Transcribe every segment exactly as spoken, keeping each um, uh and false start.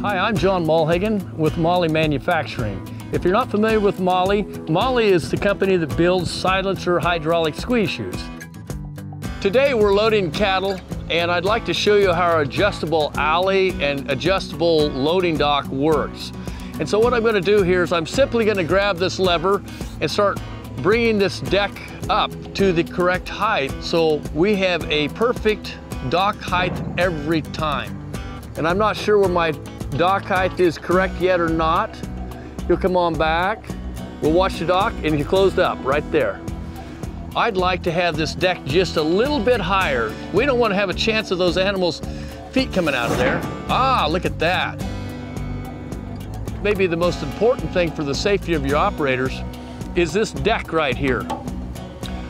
Hi, I'm John Mollhagen with Moly Manufacturing. If you're not familiar with Moly, Moly is the company that builds silencer hydraulic squeeze shoes. Today we're loading cattle, and I'd like to show you how our adjustable alley and adjustable loading dock works. And so what I'm going to do here is I'm simply going to grab this lever and start bringing this deck up to the correct height so we have a perfect dock height every time. And I'm not sure where my dock height is correct yet or not. You'll come on back, we'll watch the dock, and you closed up right there. I'd like to have this deck just a little bit higher. We don't want to have a chance of those animals' feet coming out of there. Ah, look at that. Maybe the most important thing for the safety of your operators is this deck right here.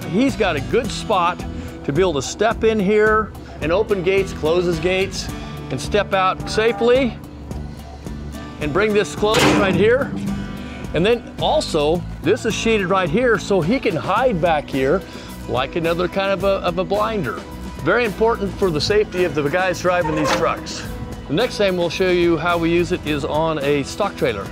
He's got a good spot to be able to step in here and open gates, close his gates, and step out safely and bring this close right here. And then also, this is sheeted right here so he can hide back here like another kind of a, of a blinder. Very important for the safety of the guys driving these trucks. The next thing we'll show you how we use it is on a stock trailer.